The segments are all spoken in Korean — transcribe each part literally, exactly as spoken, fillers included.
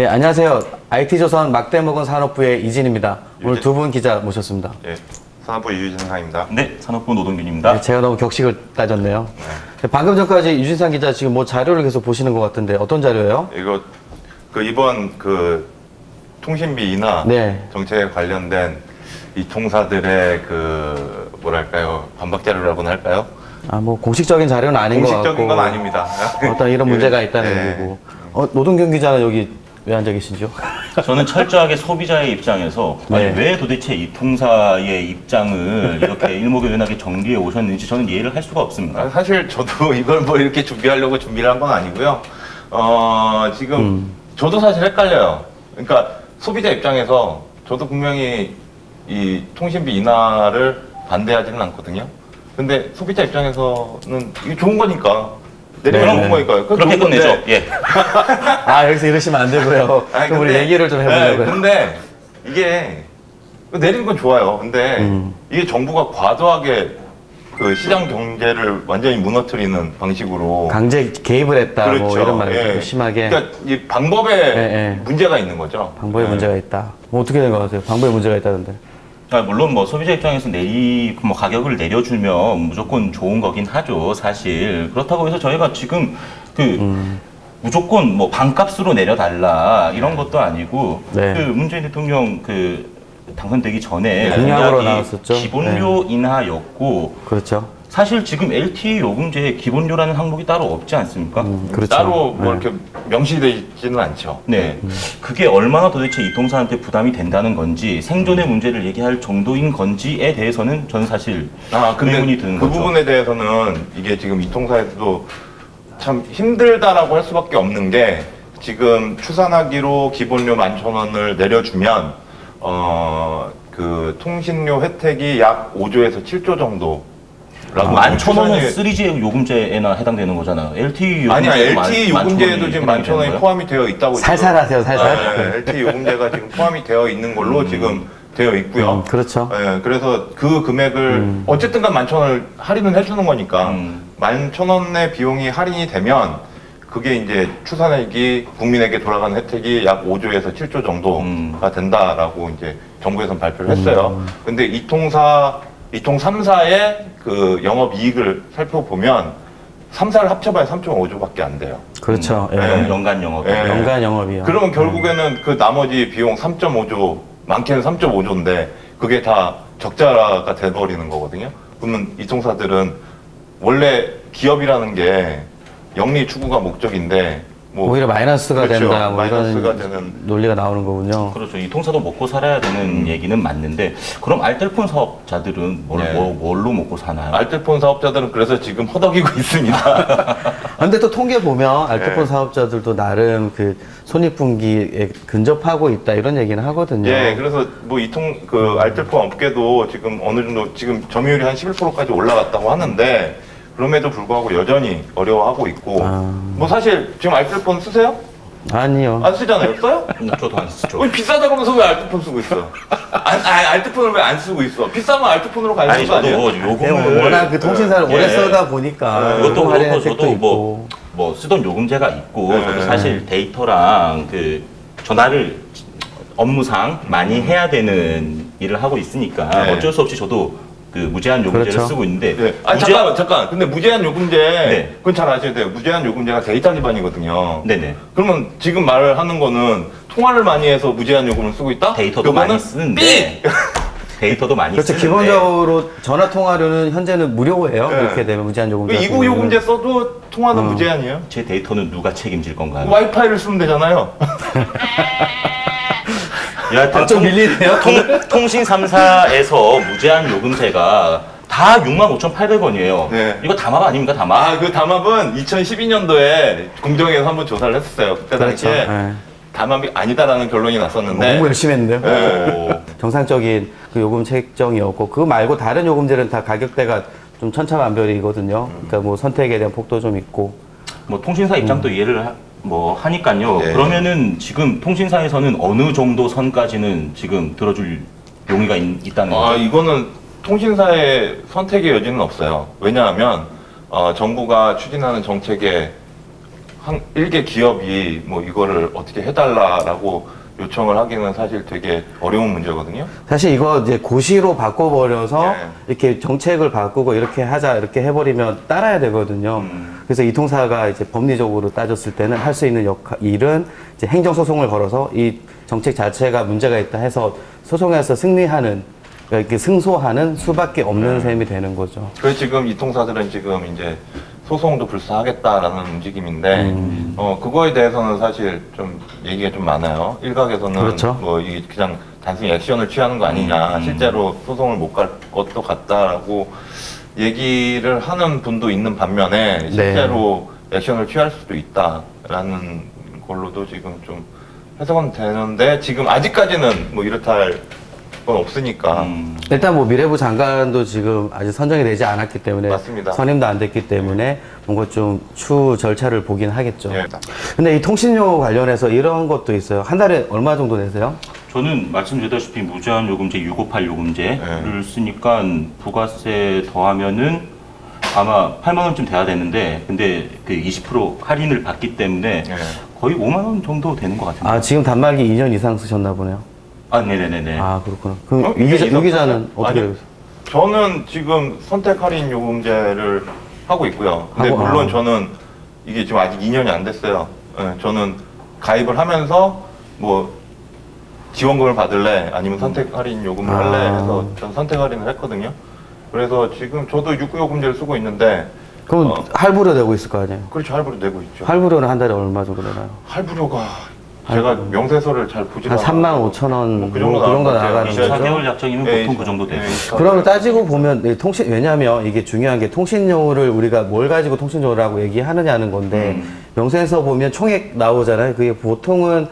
예, 안녕하세요. 아이티조선 막대먹은 산업부의 이진입니다. 유진... 오늘 두 분 기자 모셨습니다. 예, 산업부 유진상입니다. 네, 산업부 노동균입니다. 예, 제가 너무 격식을 따졌네요. 네. 방금 전까지 유진상 기자 지금 뭐 자료를 계속 보시는 것 같은데 어떤 자료예요? 이거 그 이번 그 통신비나 네. 정책에 관련된 이 총사들의 그 뭐랄까요, 반박 자료라고는 할까요? 아, 뭐 공식적인 자료는 아닌 것 같고 공식적인 건 아닙니다. 어떤 이런 문제가 있다는 네. 얘기고. 어, 노동균 기자는 여기 왜 앉아 계시죠? 저는 철저하게 소비자의 입장에서 아니, 네. 왜 도대체 이 통사의 입장을 이렇게 일목요연하게 정리해 오셨는지 저는 이해를 할 수가 없습니다. 사실 저도 이걸 뭐 이렇게 준비하려고 준비를 한 건 아니고요. 어, 지금 음. 저도 사실 헷갈려요. 그러니까 소비자 입장에서 저도 분명히 이 통신비 인하를 반대하지는 않거든요. 근데 소비자 입장에서는 이게 좋은 거니까. 내리면 좋은 거니까요. 그렇게 끝내죠. 예. 아, 여기서 이러시면 안 되고요. 아니, 그럼 근데, 우리 얘기를 좀 해보려고요. 네, 근데 이게 내리는 건 좋아요. 근데 음. 이게 정부가 과도하게 그 시장 경제를 완전히 무너뜨리는 방식으로 강제 개입을 했다. 그렇죠. 뭐 이런 말을 예. 심하게. 그러니까 이 방법에 예, 예. 문제가 있는 거죠. 방법에 예. 문제가 있다. 뭐 어떻게 된 것 같아요? 방법에 문제가 있다던데. 아, 물론 뭐 소비자 입장에서 내리 뭐 가격을 내려주면 무조건 좋은 거긴 하죠, 사실. 그렇다고 해서 저희가 지금 그 음. 무조건 뭐 반값으로 내려달라 이런 것도 아니고 네. 그 문재인 대통령 그 당선되기 전에 공약으로 나왔었죠. 기본료 네. 인하였고. 그렇죠. 사실 지금 엘티이 요금제에 기본료라는 항목이 따로 없지 않습니까? 음, 그렇죠. 따로 뭐 네. 이렇게 명시되어 있지는 않죠. 네. 음. 그게 얼마나 도대체 이 통사한테 부담이 된다는 건지 생존의 음. 문제를 얘기할 정도인 건지에 대해서는 저는 사실 아, 의문이 드는 그 거죠. 그 부분에 대해서는 이게 지금 이 통사에서도 참 힘들다라고 할 수밖에 없는 게 지금 추산하기로 기본료 만 천 원을 내려주면 어, 그 통신료 혜택이 약 오조에서 칠조 정도 만 천 원은 쓰리지 요금제에나 해당되는 거잖아요. 엘티이 요금제 아니야, 엘티이 요금제에도 지금 만 천 원이 포함이 되어 있다고. 살살하세요, 살살. 네, 엘티이 요금제가 지금 포함이 되어 있는 걸로 음. 지금 되어 있고요. 음, 그렇죠. 네, 그래서 그 금액을 음. 어쨌든간 만 천 원을 할인을 해주는 거니까 음. 만 천 원의 비용이 할인이 되면 그게 이제 추산액이 국민에게 돌아가는 혜택이 약 오조에서 칠조 정도가 음. 된다라고 이제 정부에서는 발표를 했어요. 음. 근데 이 통사 이통 삼사의 그 영업이익을 살펴보면 삼사를 합쳐봐야 삼점오조밖에 안 돼요. 그렇죠. 음. 예. 연간 영업이. 예. 연간 영업이요. 그러면 결국에는 음. 그 나머지 비용 삼점오조, 많게는 삼점오조인데 그게 다 적자가 돼버리는 거거든요. 그러면 이 통사들은 원래 기업이라는 게 영리 추구가 목적인데 뭐 오히려 마이너스가 그렇죠. 된다, 뭐 마이너스가 되는 논리가 나오는 거군요. 그렇죠. 이 통사도 먹고 살아야 되는 음. 얘기는 맞는데 그럼 알뜰폰 사업자들은 뭘, 네. 뭐, 뭘로 먹고 사나요? 알뜰폰 사업자들은 그래서 지금 허덕이고 있습니다. 근데 또 통계 보면 알뜰폰 네. 사업자들도 나름 그 손익분기에 근접하고 있다 이런 얘기는 하거든요. 예, 그래서 뭐 이 통 그 알뜰폰 업계도 지금 어느 정도 지금 점유율이 한 십일 퍼센트까지 올라갔다고 하는데. 그럼에도 불구하고 여전히 어려워하고 있고 아... 뭐 사실 지금 알뜰폰 쓰세요? 아니요. 안 쓰잖아요. 써요? 저도 안 쓰죠. 왜 비싸다고 하면서 왜 알뜰폰 쓰고 있어? 안, 아, 알뜰폰을 왜 안 쓰고 있어? 비싸면 알뜰폰으로 가야 되는 거 아니에요? 요금을... 워낙 그 통신사를 네. 오래 쓰다 보니까 네. 그것도 그렇고 저도 뭐, 뭐 쓰던 요금제가 있고 네. 저도 사실 데이터랑 그 전화를 업무상 많이 해야 되는 일을 하고 있으니까 네. 어쩔 수 없이 저도 그 무제한 요금제를 그렇죠. 쓰고 있는데 네. 아 무제... 잠깐만 잠깐 근데 무제한 요금제 네. 그건 잘 아셔야 돼요. 무제한 요금제가 데이터 기반이거든요. 네네. 그러면 지금 말을 하는 거는 통화를 많이 해서 무제한 요금을 쓰고 있다? 데이터도 많이 쓰는데 데이터도 많이 그렇죠. 쓰는데 기본적으로 전화 통화료는 현재는 무료예요. 네. 그렇게 되면 무제한 요금제 이국 요금제 써도 통화는 어. 무제한이에요. 제 데이터는 누가 책임질 건가요? 와이파이를 쓰면 되잖아요. 여하튼 좀 밀리네요. 통신 삼사에서 무제한 요금제가 다 육만 오천팔백 원이에요. 네. 이거 담합 아닙니까? 담합? 아, 그 담합은 이천십이 년도에 공정위에서 한번 조사를 했었어요. 그때 그렇죠. 당시에 네. 담합이 아니다라는 결론이 났었는데 너무 열심히 했는데요? 네. 정상적인 그 요금 책정이었고 그거 말고 다른 요금제는 다 가격대가 좀 천차만별이거든요. 그러니까 뭐 선택에 대한 폭도 좀 있고 뭐 통신사 입장도 음. 이해를 하... 뭐 하니까요. 네. 그러면은 지금 통신사에서는 어느 정도 선까지는 지금 들어줄 용의가 있, 있다는 거죠? 아, 이거는 통신사의 선택의 여지는 없어요. 왜냐하면 어, 정부가 추진하는 정책의 한 일개 기업이 뭐 이거를 어떻게 해달라라고 요청을 하기는 사실 되게 어려운 문제거든요. 사실 이거 이제 고시로 바꿔버려서 네. 이렇게 정책을 바꾸고 이렇게 하자 이렇게 해버리면 따라야 되거든요. 음. 그래서 이 통사가 이제 법리적으로 따졌을 때는 할 수 있는 역할, 일은 이제 행정소송을 걸어서 이 정책 자체가 문제가 있다 해서 소송에서 승리하는, 그러니까 이렇게 승소하는 수밖에 없는 네. 셈이 되는 거죠. 그래서 지금 이 통사들은 지금 이제 소송도 불사하겠다라는 움직임인데, 음. 어, 그거에 대해서는 사실 좀 얘기가 좀 많아요. 일각에서는 그렇죠. 뭐, 이게 그냥 단순히 액션을 취하는 거 아니냐, 음. 실제로 소송을 못 갈 것도 같다라고 얘기를 하는 분도 있는 반면에, 실제로 네. 액션을 취할 수도 있다라는 걸로도 지금 좀 해석은 되는데, 지금 아직까지는 뭐 이렇다 할 없으니까. 음. 일단 뭐 미래부 장관도 지금 아직 선정이 되지 않았기 때문에 맞습니다. 선임도 안 됐기 때문에 네. 뭔가 좀 추후 절차를 보긴 하겠죠. 네. 근데 이 통신료 관련해서 이런 것도 있어요. 한 달에 얼마 정도 내세요? 저는 말씀드렸다시피 무제한 요금제 육백오십팔 요금제를 네. 쓰니까 부가세 더하면은 아마 팔만 원쯤 돼야 되는데, 근데 그 이십 퍼센트 할인을 받기 때문에 네. 거의 오만 원 정도 되는 것 같은데. 아, 지금 단말기 이 년 이상 쓰셨나 보네요. 아, 네네네네. 아, 그렇구나. 그럼 어? 유기자, 유기자는 어떻게 해요? 저는 지금 선택 할인 요금제를 하고 있고요. 근데 하고, 물론 아. 저는 이게 지금 아직 이 년이 안 됐어요. 네, 저는 가입을 하면서 뭐 지원금을 받을래 아니면 선택 할인 요금을 아. 할래 해서 전 선택 할인을 했거든요. 그래서 지금 저도 육구요금제를 쓰고 있는데, 그럼 어, 할부료 내고 있을 거 아니에요? 그렇죠, 할부료 내고 있죠. 할부료는 한 달에 얼마 정도 내나요? 할부료가 제가 명세서를 잘 보지 않아요. 한 삼만 오천 원 뭐 그 정도 뭐 나가는 거죠. 사 개월 약정이면 에이, 보통 그 정도 돼요. 그러면 따지고 보면 통신, 왜냐하면 이게 중요한 게 통신료를 우리가 뭘 가지고 통신료라고 얘기하느냐는 건데, 음. 명세서 보면 총액 나오잖아요. 그게 보통은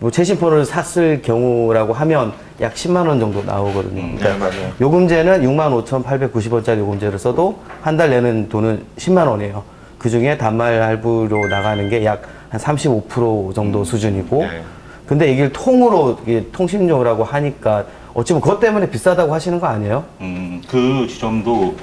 뭐 최신폰을 샀을 경우라고 하면 약 십만 원 정도 나오거든요. 음, 그러니까 네, 요금제는 육만 오천팔백구십 원짜리 요금제를 써도 한 달 내는 돈은 십만 원이에요. 그 중에 단말 할부로 나가는 게 약 한 삼십오 퍼센트 정도 음. 수준이고 네. 근데 이걸 통으로 이게 통신료라고 하니까 어찌 보면 그것 때문에 비싸다고 하시는 거 아니에요? 음, 그 지점도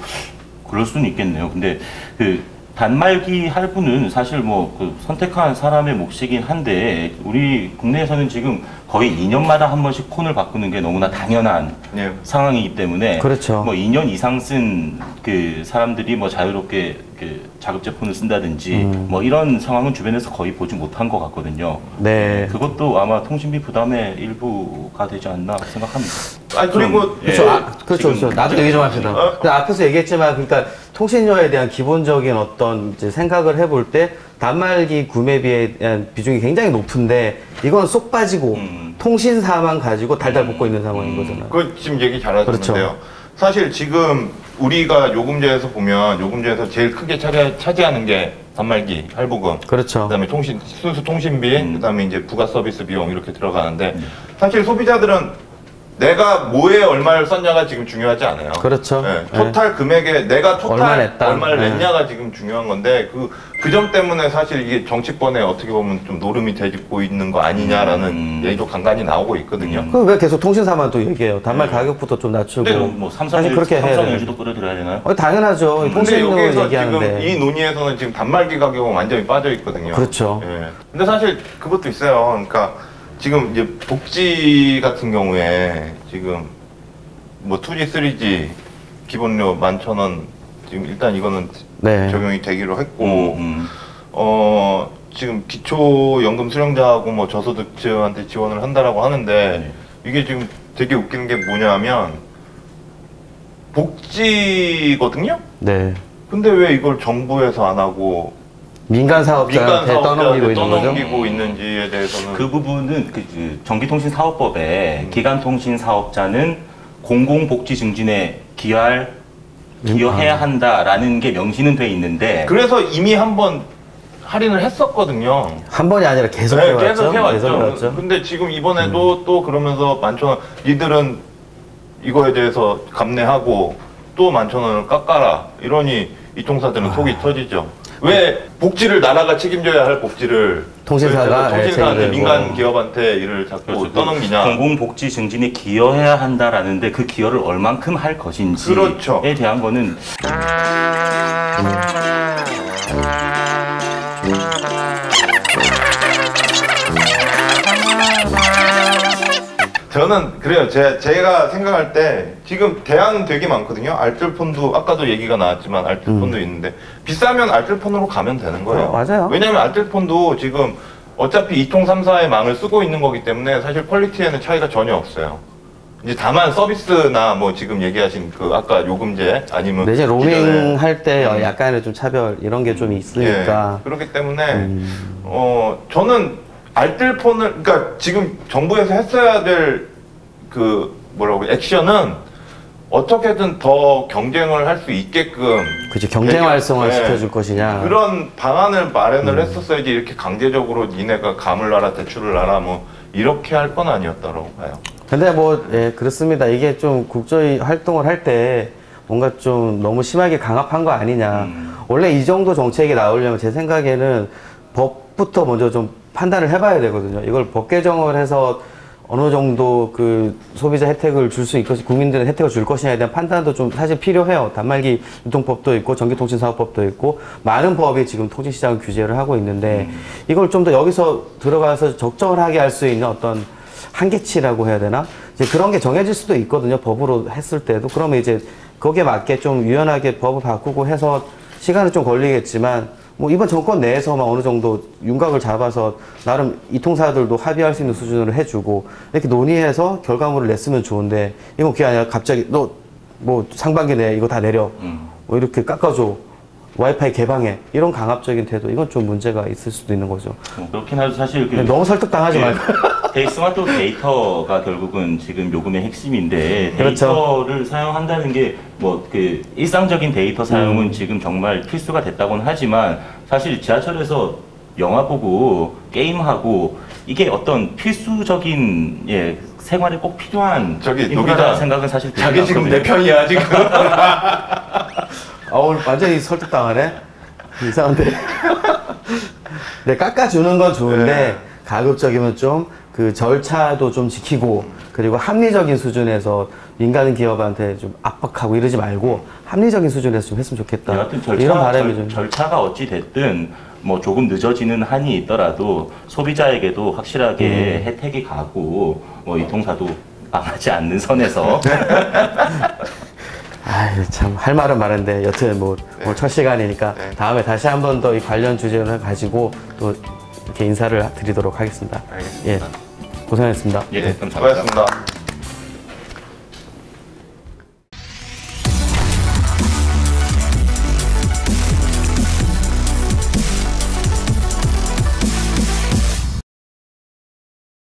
그럴 수는 있겠네요. 근데 그 단말기 할부는 사실 뭐 그 선택한 사람의 몫이긴 한데, 우리 국내에서는 지금 거의 이 년마다 한 번씩 콘을 바꾸는 게 너무나 당연한 네. 상황이기 때문에 그렇죠. 뭐 이 년 이상 쓴 그 사람들이 뭐 자유롭게 그 자급제 폰을 쓴다든지 음. 뭐 이런 상황은 주변에서 거의 보지 못한 것 같거든요. 네. 그것도 아마 통신비 부담의 일부가 되지 않나 생각합니다. 아니 그리고 그렇죠. 예. 아, 그렇죠. 그렇죠. 나도 얘기 좀 합시다. 어? 앞에서 얘기했지만, 그러니까 통신료에 대한 기본적인 어떤 이제 생각을 해볼 때 단말기 구매비에 대한 비중이 굉장히 높은데, 이건 쏙 빠지고 음. 통신사만 가지고 달달 볶고 있는 상황인 거잖아요. 그 지금 얘기 잘하셨는데요. 그렇죠. 사실 지금 우리가 요금제에서 보면 요금제에서 제일 크게 차지, 차지하는 게 단말기 할부금, 그렇죠. 그다음에 통신 순수 통신비, 음. 그다음에 이제 부가 서비스 비용 이렇게 들어가는데, 음. 사실 소비자들은 내가 뭐에 얼마를 썼냐가 지금 중요하지 않아요. 그렇죠. 네, 토탈 네. 금액에 내가 토탈 얼마 냈다. 얼마를 냈냐가 네. 지금 중요한 건데, 그, 그 점 때문에 사실 이게 정치권에 어떻게 보면 좀 노름이 되짚고 있는 거 아니냐라는 음. 얘기도 간간히 나오고 있거든요. 음. 그럼 왜 계속 통신사만 또 얘기해요? 단말 네. 가격부터 좀 낮추고. 네, 뭐 삼성, 사실 그렇게 삼성 유지도 끌어들여야 되나요? 어, 당연하죠. 근데 여기에서 얘기하는데. 지금 이 논의에서는 지금 단말기 가격은 완전히 빠져 있거든요. 그렇죠. 네. 근데 사실 그것도 있어요. 그러니까 지금 이제 복지 같은 경우에 지금 뭐 투지 쓰리지 기본료 만 천 원 지금 일단 이거는 네. 적용이 되기로 했고, 음. 어 지금 기초연금 수령자하고 뭐 저소득층한테 지원을 한다라고 하는데, 네. 이게 지금 되게 웃기는 게 뭐냐면 복지거든요? 네. 근데 왜 이걸 정부에서 안 하고 민간 사업자한테 떠넘기고 있는 떠넘기고 거죠? 있는지에 대해서는 그 부분은 그, 그 전기통신사업법에 음. 기간통신사업자는 공공복지 증진에 기여할, 기여해야 한다라는 게 명시는 돼 있는데, 그래서 이미 한번 할인을 했었거든요. 한 번이 아니라 계속 네, 해왔죠. 계속 해왔죠. 계속 해왔죠. 근데 지금 이번에도 음. 또 그러면서 만천 원 니들은 이거에 대해서 감내하고 또 만천 원을 깎아라 이러니 이 통사들은 아. 속이 터지죠. 왜 복지를 나라가 책임져야 할 복지를 통신사가 통신사한테 민간 기업한테 일을 자꾸 그렇죠. 떠넘기냐. 공공복지 증진에 기여해야 한다라는데 그 기여를 얼만큼 할 것인지에 그렇죠. 대한 거는 음. 저는 그래요. 제, 제가 생각할 때 지금 대안 되게 많거든요. 알뜰폰도 아까도 얘기가 나왔지만 알뜰폰도 음. 있는데 비싸면 알뜰폰으로 가면 되는 거예요. 어, 맞아요. 왜냐하면 알뜰폰도 지금 어차피 이통삼사의 망을 쓰고 있는 거기 때문에 사실 퀄리티에는 차이가 전혀 없어요. 이제 다만 서비스나 뭐 지금 얘기하신 그 아까 요금제 아니면 이제 로밍 할 때 음. 약간의 좀 차별 이런 게 좀 있으니까 예, 그렇기 때문에 음. 어 저는 알뜰폰을 그러니까 지금 정부에서 했어야 될 그 뭐라고 액션은 어떻게든 더 경쟁을 할 수 있게끔 그치 경쟁 얘기할, 활성화 네. 시켜줄 것이냐 그런 방안을 마련을 음. 했었어야지 이렇게 강제적으로 니네가 감을 놔라 대출을 놔라 뭐 이렇게 할 건 아니었다라고 봐요. 근데 뭐 예, 그렇습니다. 이게 좀 국조의 활동을 할 때 뭔가 좀 너무 심하게 강압한 거 아니냐. 음. 원래 이 정도 정책이 나오려면 제 생각에는 법부터 먼저 좀 판단을 해봐야 되거든요. 이걸 법 개정을 해서 어느 정도 그 소비자 혜택을 줄 수 있고 국민들은 혜택을 줄 것이냐에 대한 판단도 좀 사실 필요해요. 단말기 유통법도 있고 전기통신사업법도 있고 많은 법이 지금 통신시장 규제를 하고 있는데 음. 이걸 좀 더 여기서 들어가서 적절하게 할 수 있는 어떤 한계치라고 해야 되나? 이제 그런 게 정해질 수도 있거든요. 법으로 했을 때도. 그러면 이제 거기에 맞게 좀 유연하게 법을 바꾸고 해서 시간은 좀 걸리겠지만 뭐 이번 정권 내에서만 어느 정도 윤곽을 잡아서 나름 이통사들도 합의할 수 있는 수준으로 해주고 이렇게 논의해서 결과물을 냈으면 좋은데 이건 그게 아니라 갑자기 너 뭐 상반기 내에 이거 다 내려 뭐 이렇게 깎아줘 와이파이 개방해 이런 강압적인 태도 이건 좀 문제가 있을 수도 있는 거죠. 그렇긴 하죠. 사실 그 너무 설득당하지 네. 말고 스마트폰 데이터가 결국은 지금 요금의 핵심인데 데이터를 그렇죠. 사용한다는 게 뭐 그 일상적인 데이터 사용은 음. 지금 정말 필수가 됐다고는 하지만 사실 지하철에서 영화 보고 게임하고 이게 어떤 필수적인 예. 생활에 꼭 필요한 저기 노기다 생각은 사실 자기 지금 내 편이야 지금. 어우 완전히 설득당하네. 이상한데. 네, 깎아주는 건 좋은데 네. 가급적이면 좀 그 절차도 좀 지키고 그리고 합리적인 수준에서 민간 기업한테 좀 압박하고 이러지 말고 합리적인 수준에서 좀 했으면 좋겠다. 여하튼 절차, 이런 바람이 좀 절차가 어찌 됐든 뭐 조금 늦어지는 한이 있더라도 소비자에게도 확실하게 음. 혜택이 가고 뭐 이통사도 망하지 않는 선에서. 아유 참 할 말은 많은데 여튼 뭐 네. 오늘 첫 시간이니까 네. 다음에 다시 한 번 더 이 관련 주제를 가지고 또 이렇게 인사를 드리도록 하겠습니다. 알겠습니다. 예, 고생하셨습니다. 예, 네, 감사합니다. 수고하셨습니다.